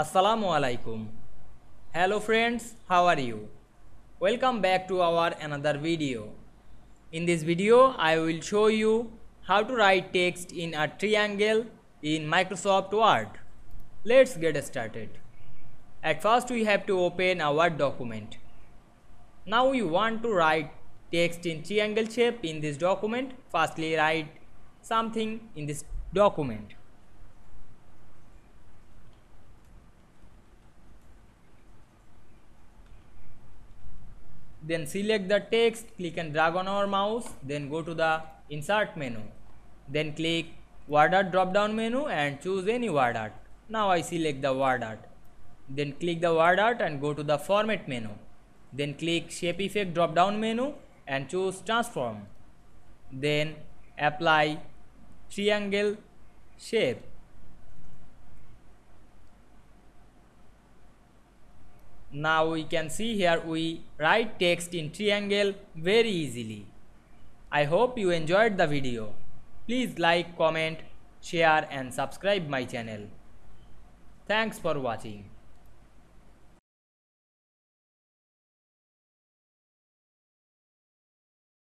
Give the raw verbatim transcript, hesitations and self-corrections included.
Assalamu alaikum. Hello friends, how are you? Welcome back to our another video. In this video I will show you how to write text in a triangle in Microsoft Word. Let's get started. At first we have to open a Word document. Now we want to write text in triangle shape in this document. Firstly write something in this document. Then select the text, click and drag on our mouse, then go to the insert menu. Then click word art drop down menu and choose any word art. Now I select the word art. Then click the word art and go to the format menu. Then click shape effect drop down menu and choose transform. Then apply triangle shape. Now we can see here we write text in triangle very easily. I hope you enjoyed the video. Please like, comment, share and subscribe my channel. Thanks for watching.